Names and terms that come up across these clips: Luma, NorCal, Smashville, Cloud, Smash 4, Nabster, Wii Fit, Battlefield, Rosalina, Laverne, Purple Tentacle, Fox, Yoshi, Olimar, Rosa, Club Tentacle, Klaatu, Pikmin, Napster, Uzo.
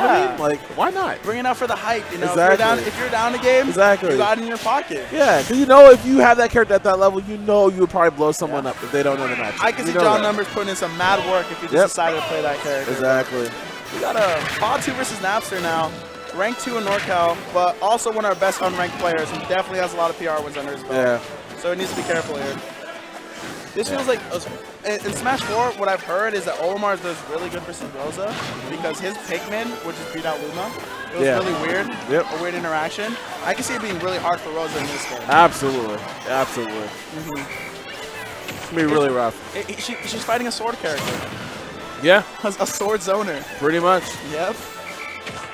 know what I mean? Like, why not? Bring it out for the hype, you know? Exactly. If you're down a game, you got it in your pocket. Yeah, because you know if you have that character at that level, you know you would probably blow someone up if they don't know the match. I can see John Numbers putting in some mad work if you just decide to play that character. Exactly. We got a Pod 2 versus Napster now. Ranked 2 in NorCal, but also one of our best unranked players who definitely has a lot of PR wins under his belt. Yeah. So it needs to be careful here. This feels like, in Smash 4, what I've heard is that Olimar does really good versus Rosa because his Pikmin, which is beat out Luma, it was really weird, a weird interaction. I can see it being really hard for Rosa in this game. Absolutely, absolutely. It's going to be really rough. She's fighting a sword character. Yeah. A sword zoner. Pretty much. Yep.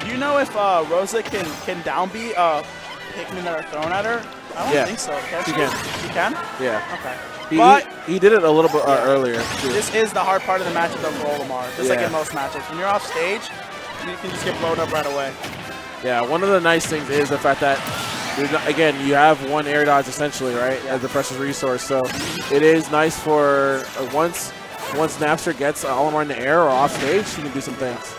Do you know if Rosa can downbeat Pikmin that are thrown at her? I don't think so. She can. She can? Yeah. Okay. But he did it a little bit earlier. This is the hard part of the matchup for Olimar, just like in most matchups. When you're off stage, you can just get blown up right away. Yeah, one of the nice things is the fact that, again, you have one air dodge essentially, right, as a precious resource. So it is nice for once Nabster gets Olimar in the air or off stage, she can do some things.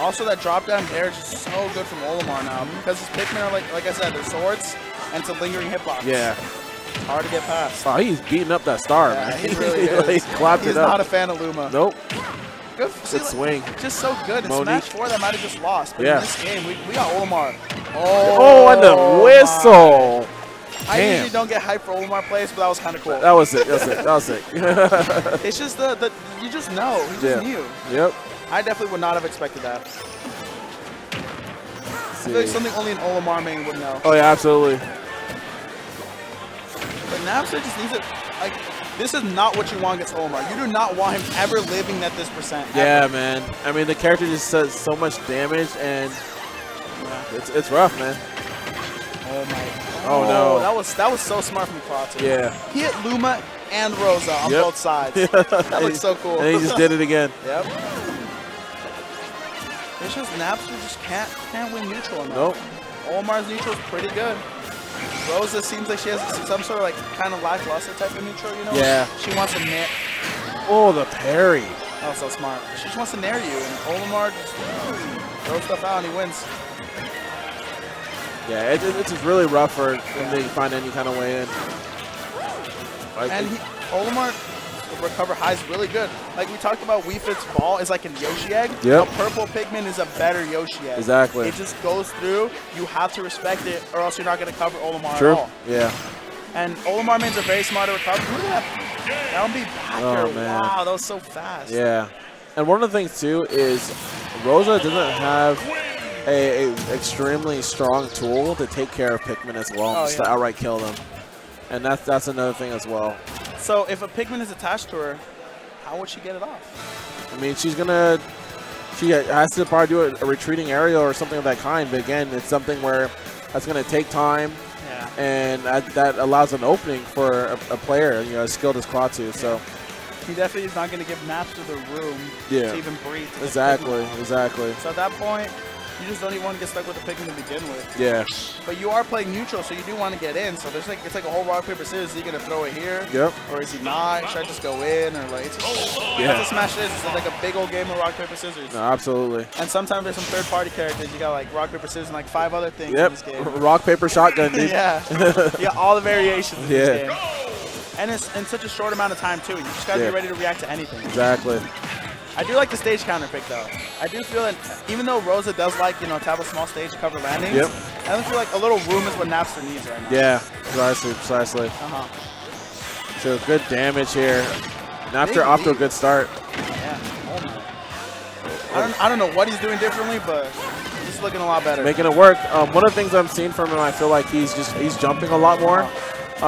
Also, that drop down there is just so good from Olimar now because his Pikmin are, like I said, they're swords and it's a lingering hitbox. Yeah. Hard to get past. Oh, he's beating up that star, man. He really is. He's clapped it up. He's not a fan of Luma. Nope. Good, see, good swing. Just so good. In Smash 4, that might have just lost. But in this game, we got Olimar. Oh, and the whistle. I usually don't get hyped for Olimar plays, but that was kind of cool. That was it. That was it. It's just the you just know. You just knew. Yep. I definitely would not have expected that. I feel like something only an Olimar main would know. Oh yeah, absolutely. But Napster just needs it. Like, this is not what you want against Olimar. You do not want him ever living at this percent. Yeah, ever. Man. I mean, the character just does so much damage, and it's rough, man. Oh my. Oh, no. That was so smart from Klaatu. Yeah. He hit Luma and Rosa on both sides. That looks so cool. And he just did it again. Yep. It's just Napster just can't win neutral enough. Nope. Olimar's neutral is pretty good. Rosa seems like she has some sort of like kind of lackluster type of neutral, you know? Yeah. She wants to nair. Oh, the parry. That was so smart. She just wants to nair you, and Olimar just throws stuff out and he wins. Yeah, it's just really rough for him to find any kind of way in. Like, and Olimar recover highs really good. Like we talked about, Wii Fit's ball is like a Yoshi egg. Yep. A purple Pikmin is a better Yoshi egg. Exactly. It just goes through. You have to respect it, or else you're not going to cover Olimar at all. Yeah. And Olimar means a very smart recovery. Look at that. That'll be back there. Wow, that was so fast. Yeah. And one of the things too is Rosa doesn't have a extremely strong tool to take care of Pikmin as well, just to outright kill them. And that's another thing as well. So if a Pikmin is attached to her, how would she get it off? I mean, she has to probably do a retreating aerial or something of that kind. But again, it's something where that's going to take time, and that allows an opening for a player, you know, as skilled as Klaatu. So he definitely is not going to give Napster the room to even breathe. Exactly. So at that point, you just don't even want to get stuck with the Pikmin to begin with. Yeah. But you are playing neutral, so you do want to get in. So there's like it's like a whole rock, paper, scissors. Is he going to throw it here? Yep. Or is he not? Should I just go in? Or like, that's what Smash is. It's like a big old game of rock, paper, scissors. No, absolutely. And sometimes there's some third-party characters. You got like rock, paper, scissors and like 5 other things in this game. Rock, paper, shotgun, dude. You got all the variations in this game. And it's in such a short amount of time, too. You just got to be ready to react to anything. Exactly. I do like the stage counter pick though. I do feel that even though Rosa does like, you know, tap a small stage to cover landings, I don't feel like a little room is what Napster needs right now. Yeah, precisely. So good damage here. Napster off to a good start. Yeah. Oh my. I don't know what he's doing differently, but he's looking a lot better. Making it work. One of the things I'm seeing from him, I feel like he's jumping a lot more,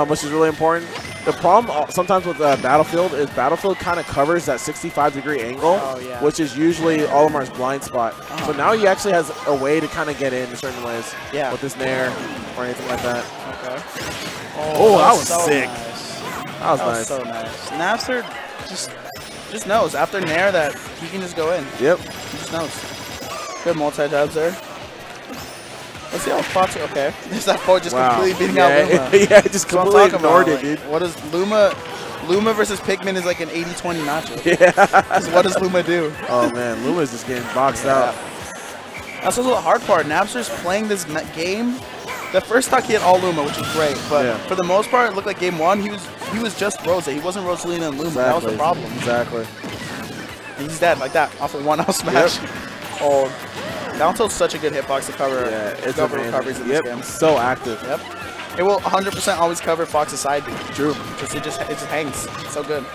which is really important. The problem sometimes with Battlefield is Battlefield kind of covers that 65-degree angle, which is usually Olimar's blind spot. So now he actually has a way to kind of get in certain ways with his nair or anything like that. Okay. Oh, that was so sick. Nice. That was nice. So nice. Napster just knows after nair that he can just go in. Yep. He just knows. Good multi-jabs there. Let's see how Fox. Okay, there's that foe just completely beating out Luma. Just completely ignored it, dude. What does Luma versus Pikmin is like an 80-20 matchup. Yeah. What does Luma do? Oh man, Luma's just getting boxed out. That's also the hard part. Nabster's playing this game. The first stock he had all Luma, which was great, but for the most part, it looked like game one, he was just Rosa. He wasn't Rosalina and Luma. Exactly. That was the problem. Exactly. And he's dead like that off of one-out smash. Yep. Oh, down tilt's such a good hitbox to cover. Yeah, it's cover recoveries in this game. So active. Yep. It will 100% always cover Fox's side B. True. Because it just hangs. It's so good.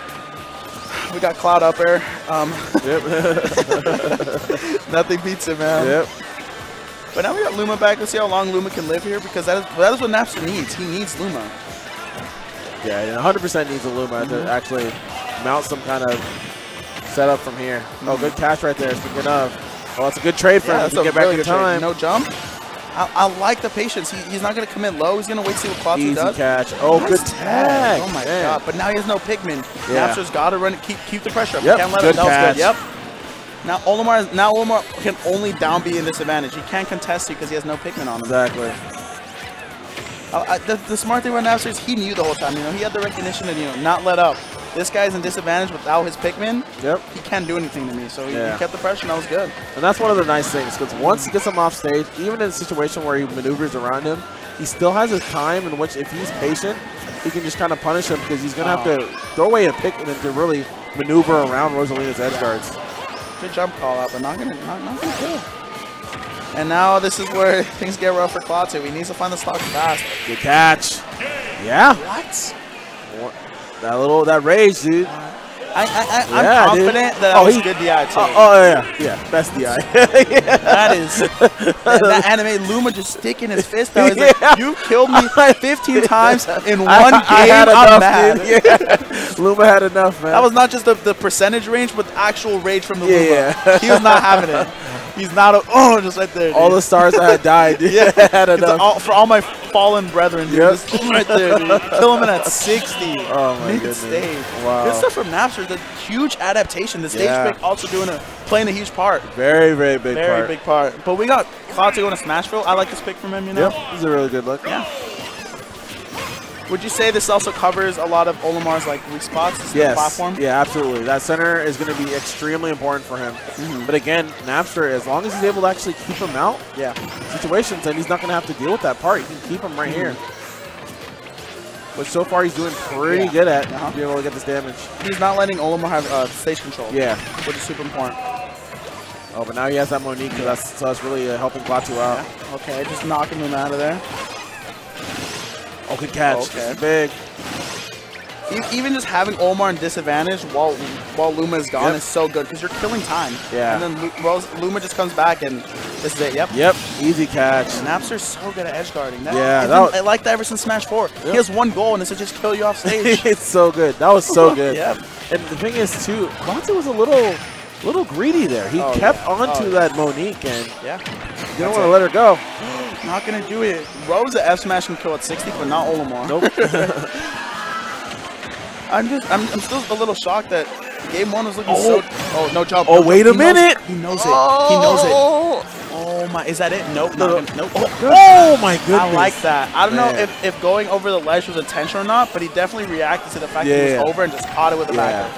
We got Cloud up air. Yep. Nothing beats it, man. Yep. But now we got Luma back. Let's see how long Luma can live here, because that is what Napster needs. He needs Luma. Yeah, 100% needs a Luma to actually mount some kind of setup from here. Oh, good catch right there. Speaking of, oh, that's a good trade for him. That's a really good time. No jump. I like the patience. He's not going to commit low. He's going to wait to see what Klaatu does. Easy catch. Oh, nice good tag. Oh, my God. But now he has no Pikmin. Yeah. Napster's got to run it. Keep the pressure up. Yep. Can't let good catch. Good. Yep. Now Olimar can only down B in disadvantage. He can't contest you because he has no Pikmin on him. Exactly. The smart thing about Nabster is he knew the whole time. You know, he had the recognition to not let up. This guy's in disadvantage without his Pikmin. Yep. He can't do anything to me. So he kept the pressure, and that was good. And that's one of the nice things, because once he gets him off stage, even in a situation where he maneuvers around him, he still has his time in which, if he's patient, he can just kind of punish him, because he's going to have to throw away a Pikmin to really maneuver around Rosalina's edge guards. Good jump call out, but not gonna kill. And now this is where things get rough for Klaatu. He needs to find the stock fast. Good catch. Yeah. What? That rage, dude. I'm confident that was good DI too. Oh yeah, best DI. That anime Luma just sticking his fist out. He's like, you killed me 15 times in one game. I had enough, mad. Yeah. Luma had enough, man. That was not just the percentage range, but the actual rage from the Luma. Yeah. He was not having it. He's not just right there. Dude. All the stars that had died, dude. Had enough. For all my fallen brethren, dude. Just kill him right there, dude. Kill him at 60. Oh my goodness. Stage. Wow. Good stuff from Napster. The huge adaptation. The stage pick also playing a huge part. Very, very big part. But we got Klaatu going to Smashville. I like this pick from him, Yep, this is a really good look. Yeah. Would you say this also covers a lot of Olimar's weak spots? Yes. Platform? Yeah, absolutely. That center is going to be extremely important for him. But again, Nabster, as long as he's able to actually keep him out, situations, and he's not going to have to deal with that part. He can keep him right here. But so far he's doing pretty good at being able to get this damage. He's not letting Olimar have stage control. Yeah, which is super important. Oh, but now he has that Monique, so that's really helping Klaatu out. Yeah. Okay, just knocking him out of there. Oh, good catch. Okay. Big. Even just having Olimar in disadvantage while Luma is gone is so good, because you're killing time. Yeah. And then Luma just comes back, and this is it. Yep. Yep. Easy catch. Napster's so good at edge guarding. I like that ever since Smash 4. Yep. He has one goal, and it's to just kill you off stage. It's so good. That was so good. And the thing is, too, Klaatu was a little greedy there. He kept onto that Monique, and didn't want to let her go. Not going to do it. Rosa F smash and kill at 60, but not Olimar. Nope. I'm still a little shocked that game one was looking so. Oh, no jump. Oh, wait a minute. He knows it. He knows it. Oh my, is that it? Nope. Nope. Oh my goodness. I like that. I don't know if going over the ledge was intentional or not, but he definitely reacted to the fact that he was over and just caught it with the back.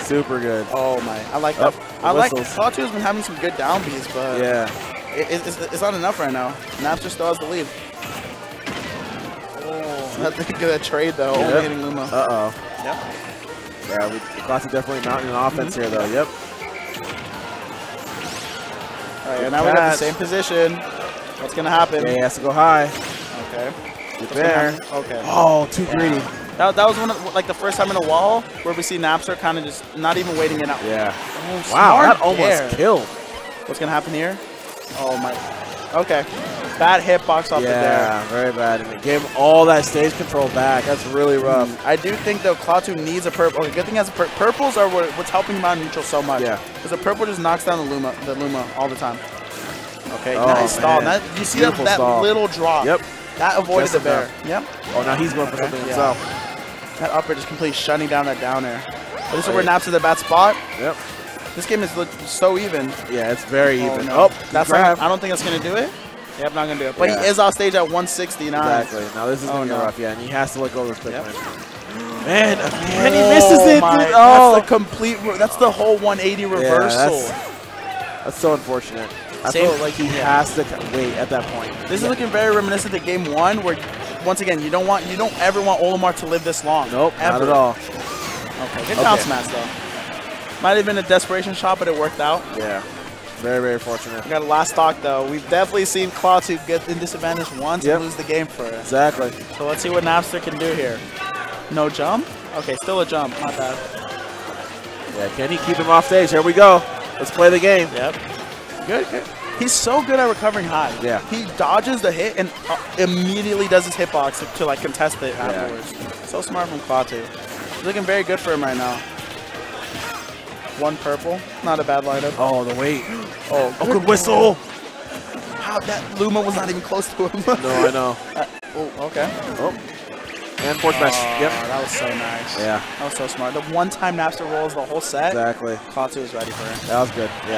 Super good. Oh my, I like that. I like Klaatu has been having some good down Bs, but it's not enough right now. Napster still has the lead. That's a good trade, though. Only hitting Luma. Yep. Yeah, Klaatu definitely mounting an offense here, though. Yep. All right, and now we got the same position. What's going to happen? Yeah, he has to go high. Okay. Get there. Okay. Oh, too greedy. That was one of the first time in a while where we see Napster kind of just not even waiting it out. Yeah. Oh, wow, that almost killed. What's going to happen here? Oh, my. Okay. Bad hitbox off the there. Yeah, very bad. And it gave him all that stage control back. That's really rough. I do think, though, Klaatu needs a purple. Okay, good thing he has a purple. Purples are what's helping him out in neutral so much. Yeah. Because the purple just knocks down the Luma all the time. Okay, nice stall. You see that little drop. Yep. That avoided the bear. Yep. Oh, now he's going for something himself. That upper just completely shutting down that down air. But this is where Napster's in the bad spot. Yep. This game is so even. Yeah, it's very even. No. Oh, that's I don't think that's going to do it. Yep, not going to do it. But he is off stage at 169. Exactly. Now this is going to be rough, and he has to let go of this Pikmin. Man, again, he misses it, dude. That's the whole 180 reversal. That's so unfortunate. I feel like he has to wait at that point. This is looking very reminiscent of game one, where once again you don't ever want Olimar to live this long. Nope, ever. Not at all. Okay, good down smash though. Might have been a desperation shot, but it worked out. Yeah, very very fortunate. We got a last stock though. We've definitely seen Klaatu get in disadvantage once and lose the game for it. Exactly. So let's see what Nabster can do here. No jump. Okay, still a jump. Not bad. Yeah, can he keep him off stage? Here we go. Let's play the game. Yep. Good, good. He's so good at recovering high. Yeah. He dodges the hit and immediately does his hitbox to like contest it afterwards. So smart from Klaatu. He's looking very good for him right now. One purple. Not a bad lineup. Oh, the weight. Oh, good whistle. Wow, that Luma was not even close to him. No, I know. Oh, okay. Oh. And forward smash. Yep. That was so nice. Yeah. That was so smart. The one time Napster rolls the whole set. Exactly. Klaatu is ready for it. That was good. Yeah.